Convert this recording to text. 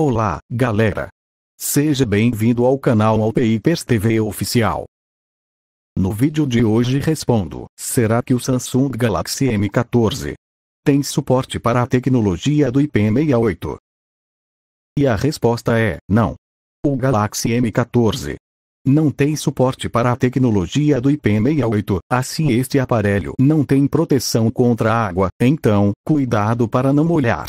Olá, galera! Seja bem-vindo ao canal Wallpapers TV Oficial. No vídeo de hoje respondo, será que o Samsung Galaxy M14 tem suporte para a tecnologia do IP68? E a resposta é, não. O Galaxy M14 não tem suporte para a tecnologia do IP68, assim este aparelho não tem proteção contra a água, então, cuidado para não molhar.